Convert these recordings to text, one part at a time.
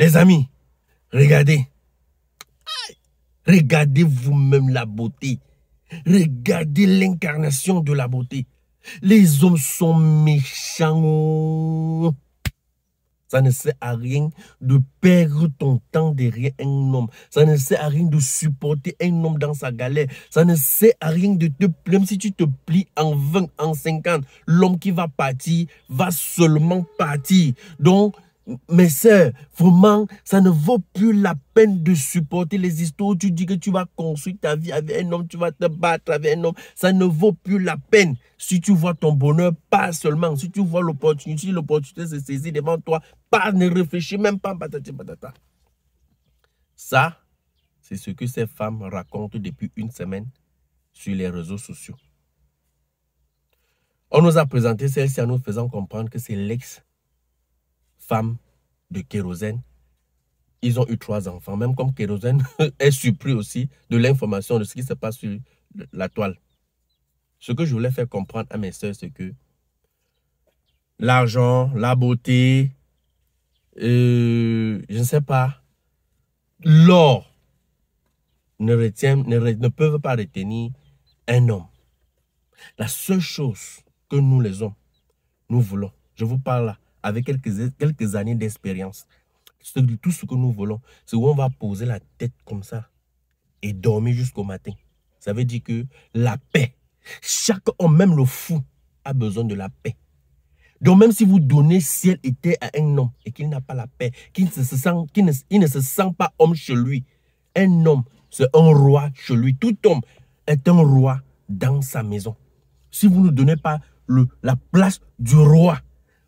Les amis, regardez. Regardez vous-même la beauté. Regardez l'incarnation de la beauté. Les hommes sont méchants. Ça ne sert à rien de perdre ton temps derrière un homme. Ça ne sert à rien de supporter un homme dans sa galère. Ça ne sert à rien de te plier. Même si tu te plies en 20, en 50, l'homme qui va partir va seulement partir. Donc, mes sœurs, vraiment, ça ne vaut plus la peine de supporter les histoires où tu dis que tu vas construire ta vie avec un homme, tu vas te battre avec un homme. Ça ne vaut plus la peine. Si tu vois ton bonheur, pas seulement. Si tu vois l'opportunité, l'opportunité se saisit devant toi, pas ne réfléchis même pas. Patati patata. Ça, c'est ce que ces femmes racontent depuis une semaine sur les réseaux sociaux. On nous a présenté celle-ci en nous faisant comprendre que c'est l'ex femme de Kérosène. Ils ont eu 3 enfants, même comme Kérosène est surpris aussi de l'information de ce qui se passe sur la toile. Ce que je voulais faire comprendre à mes soeurs, c'est que l'argent, la beauté, je ne sais pas, l'or ne peuvent pas retenir un homme. La seule chose que nous les hommes, nous voulons, je vous parle là, avec quelques années d'expérience. Tout ce que nous voulons, c'est où on va poser la tête comme ça et dormir jusqu'au matin. Ça veut dire que la paix, chaque homme, même le fou, a besoin de la paix. Donc même si vous donnez ciel et terre à un homme et qu'il n'a pas la paix, qu'il ne se sent pas homme chez lui, un homme, c'est un roi chez lui. Tout homme est un roi dans sa maison. Si vous ne donnez pas la place du roi,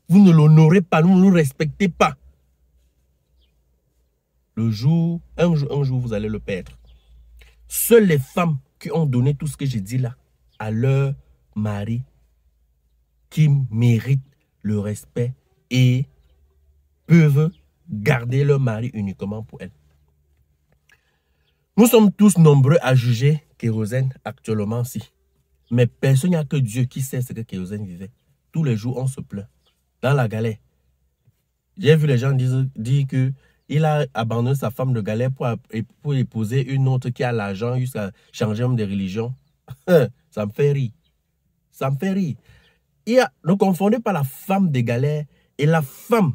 vous ne l'honorez pas, vous ne le respectez pas. Un jour, vous allez le perdre. Seules les femmes qui ont donné tout ce que j'ai dit là à leur mari, qui méritent le respect et peuvent garder leur mari uniquement pour elles. Nous sommes tous nombreux à juger Kérosène actuellement, si. Mais personne, n'y a que Dieu qui sait ce que Kérosène vivait. Tous les jours, on se plaint. Dans la galère. J'ai vu les gens dire qu'il a abandonné sa femme de galère pour épouser une autre qui a l'argent jusqu'à changer de religion. Ça me fait rire. Ça me fait rire. Ne confondez pas la femme de galère et la femme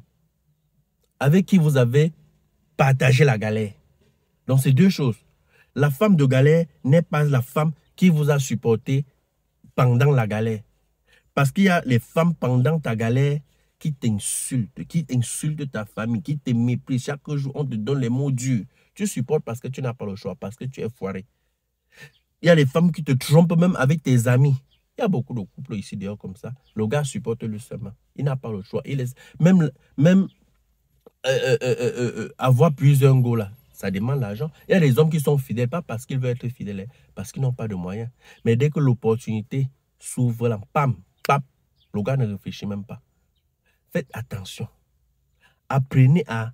avec qui vous avez partagé la galère. Donc, c'est 2 choses. La femme de galère n'est pas la femme qui vous a supporté pendant la galère. Parce qu'il y a les femmes pendant ta galère qui t'insulte ta famille, qui te méprise. Chaque jour, on te donne les mots durs. Tu supportes parce que tu n'as pas le choix, parce que tu es foiré. Il y a les femmes qui te trompent même avec tes amis. Il y a beaucoup de couples ici dehors comme ça. Le gars supporte le seulement. Il n'a pas le choix. Il laisse, avoir plusieurs go là, ça demande l'argent. Il y a des hommes qui sont fidèles, pas parce qu'ils veulent être fidèles, parce qu'ils n'ont pas de moyens. Mais dès que l'opportunité s'ouvre, là, pam, pap, le gars ne réfléchit même pas. Faites attention. Apprenez à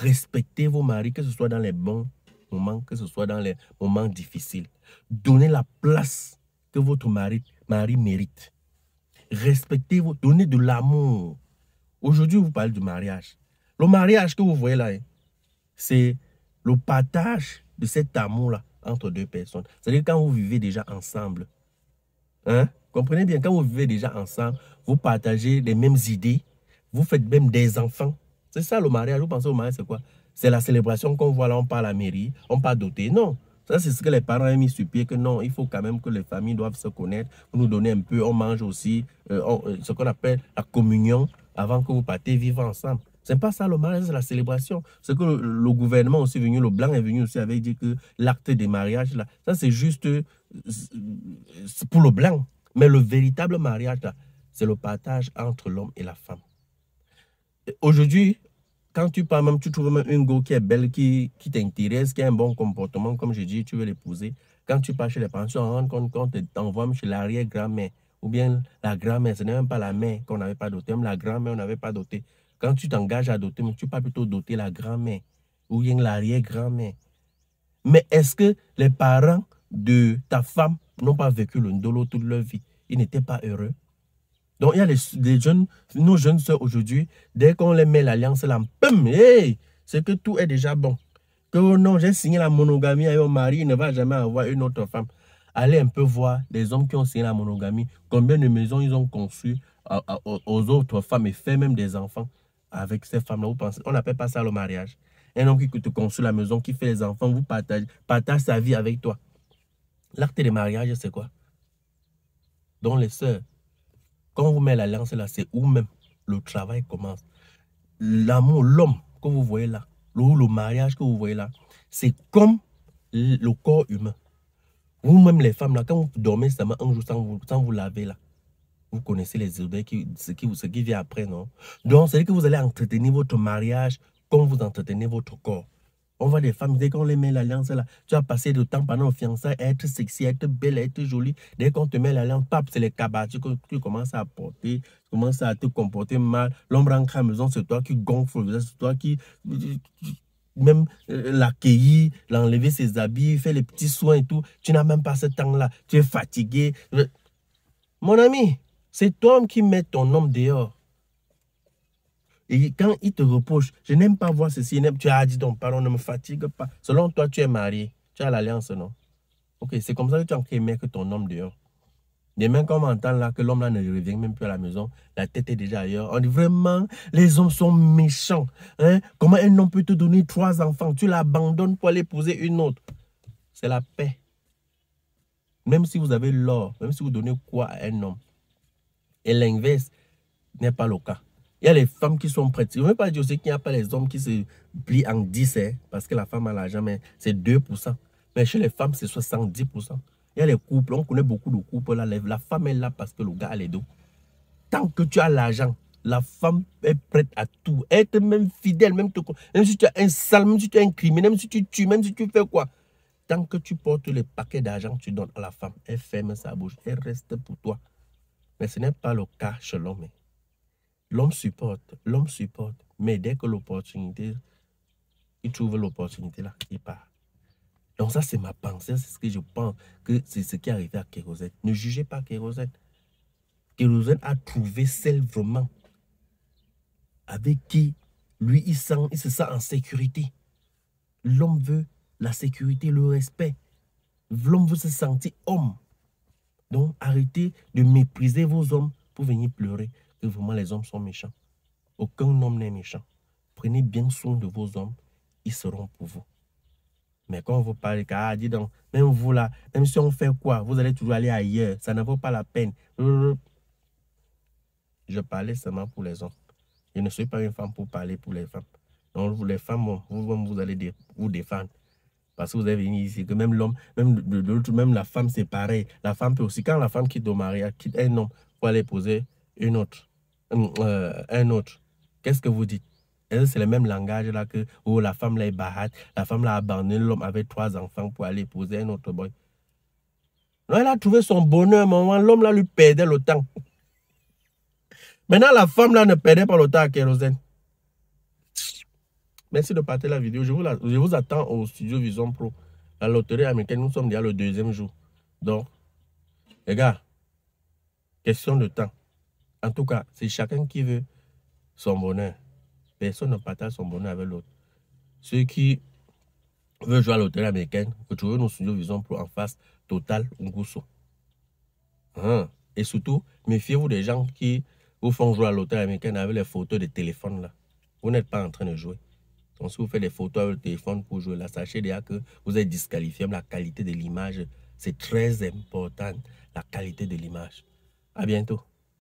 respecter vos maris, que ce soit dans les bons moments, que ce soit dans les moments difficiles. Donnez la place que votre mari mérite. Respectez, donnez de l'amour. Aujourd'hui, vous parlez du mariage. Le mariage que vous voyez là, c'est le partage de cet amour-là entre 2 personnes. C'est-à-dire quand vous vivez déjà ensemble, hein? Comprenez bien, quand vous vivez déjà ensemble, vous partagez les mêmes idées, vous faites même des enfants. C'est ça le mariage. Vous pensez au mariage, c'est quoi? C'est la célébration qu'on voit là, on part à la mairie, on part doter. Non, ça c'est ce que les parents ont mis sur pied, que non, il faut quand même que les familles doivent se connaître, vous nous donnez un peu, on mange aussi, ce qu'on appelle la communion, avant que vous partez vivre ensemble. C'est pas ça le mariage, c'est la célébration. Ce que le gouvernement aussi venu, le blanc est venu aussi avec dire que l'acte des mariages, là, ça c'est juste pour le blanc. Mais le véritable mariage, c'est le partage entre l'homme et la femme. Aujourd'hui, quand tu parles même, tu trouves même une go qui est belle, qui t'intéresse, qui a un bon comportement, comme je dis, tu veux l'épouser. Quand tu pars chez les parents, tu te rends compte qu'on t'envoie chez l'arrière-grand-mère. Ou bien la grand-mère, ce n'est même pas la mère qu'on n'avait pas dotée, même la grand-mère, on n'avait pas dotée. Quand tu t'engages à doter, mais tu pars plutôt doter la grand-mère ou bien l'arrière-grand-mère. Mais est-ce que les parents de ta femme n'ont pas vécu le ndolo toute leur vie? Ils n'étaient pas heureux. Donc, il y a des jeunes, nos jeunes soeurs aujourd'hui, dès qu'on les met l'alliance là, pum, hey, c'est que tout est déjà bon. Que non, j'ai signé la monogamie à mon mari, il ne va jamais avoir une autre femme. Allez un peu voir les hommes qui ont signé la monogamie, combien de maisons ils ont construites aux autres femmes et fait même des enfants avec ces femmes-là. Vous pensez, on n'appelle pas ça le mariage. Un homme qui te construit la maison, qui fait les enfants, vous partage sa vie avec toi. L'acte de mariage, c'est quoi? Donc les sœurs, quand on vous met l'alliance là, c'est où même le travail commence. L'amour, l'homme que vous voyez là, le mariage que vous voyez là, c'est comme le corps humain. Vous-même les femmes là, quand vous dormez seulement un jour sans vous laver là, vous connaissez les odeurs, ce qui vient après, non? Donc c'est que vous allez entretenir votre mariage comme vous entretenez votre corps. On voit des femmes, dès qu'on les met l'alliance là, tu as passé du temps pendant nos fiançailles à être sexy, à être belle, à être jolie. Dès qu'on te met l'alliance, pape, c'est les cabarets que tu commences à porter, tu commences à te comporter mal. L'ombre en cramoison, c'est toi qui gonfle, c'est toi qui même l'accueillir, l'enlever ses habits, faire les petits soins et tout. Tu n'as même pas ce temps-là, tu es fatigué. Mon ami, c'est toi qui mets ton homme dehors. Et quand il te reproche, je n'aime pas voir ceci, tu as dit donc, pardon, ne me fatigue pas. Selon toi, tu es marié, tu as l'alliance, non? Ok, c'est comme ça que tu as créé que ton homme dehors. Demain, quand on entend là que l'homme là ne revient même plus à la maison, la tête est déjà ailleurs. On dit vraiment, les hommes sont méchants. Hein? Comment un homme peut te donner 3 enfants? Tu l'abandonnes pour aller poser une autre. C'est la paix. Même si vous avez l'or, même si vous donnez quoi à un homme, et l'inverse n'est pas le cas. Il y a les femmes qui sont prêtes. Je ne veux pas dire aussi qu'il n'y a pas les hommes qui se plient en 10, hein, parce que la femme a l'argent, mais c'est 2%. Mais chez les femmes, c'est 70%. Il y a les couples, on connaît beaucoup de couples. Là, la femme est là parce que le gars a les dos. Tant que tu as l'argent, la femme est prête à tout. Elle est même fidèle, même si tu as un sale, même si tu as un criminel, même si tu tues, même si tu fais quoi. Tant que tu portes le paquet d'argent que tu donnes à la femme, elle ferme sa bouche, elle reste pour toi. Mais ce n'est pas le cas chez l'homme. L'homme supporte, mais dès que l'opportunité, il trouve l'opportunité là, il part. Donc ça, c'est ma pensée, c'est ce que je pense, que c'est ce qui est arrivé à Kérosène. Ne jugez pas Kérosène. Kérosène a trouvé celle vraiment avec qui, lui, il se sent en sécurité. L'homme veut la sécurité, le respect. L'homme veut se sentir homme. Donc arrêtez de mépriser vos hommes pour venir pleurer. Que vraiment les hommes sont méchants. Aucun homme n'est méchant. Prenez bien soin de vos hommes, ils seront pour vous. Mais quand vous parlez, ah, dis donc, même vous là, même si on fait quoi, vous allez toujours aller ailleurs, ça ne vaut pas la peine. Je parlais seulement pour les hommes. Je ne suis pas une femme pour parler pour les femmes. Donc les femmes, vous allez vous défendre. Parce que vous avez venu ici, que même l'homme, même la femme, c'est pareil. La femme peut aussi, quand la femme quitte le mariage, quitte un homme, pour aller poser une autre, qu'est-ce que vous dites? C'est le même langage là que oh, la femme là est barate, la femme là a abandonné l'homme avec 3 enfants pour aller poser un autre boy. Non, elle a trouvé son bonheur, maman. L'homme là lui perdait le temps. Maintenant, la femme là ne perdait pas le temps à Kérosène. Merci de partager la vidéo. Je vous attends au studio Vision Pro, la loterie américaine. Nous sommes déjà le 2e jour. Donc, les gars, question de temps. En tout cas, c'est chacun qui veut son bonheur. Personne ne partage son bonheur avec l'autre. Ceux qui veulent jouer à l'hôtel américaine, retrouvez nos studios Vision Pro en face, Total Ngusso. Hein? Et surtout, méfiez-vous des gens qui vous font jouer à l'hôtel américaine avec les photos de téléphone là. Vous n'êtes pas en train de jouer. Donc si vous faites des photos avec le téléphone pour jouer là, sachez déjà que vous êtes disqualifié. La qualité de l'image, c'est très important. La qualité de l'image. À bientôt.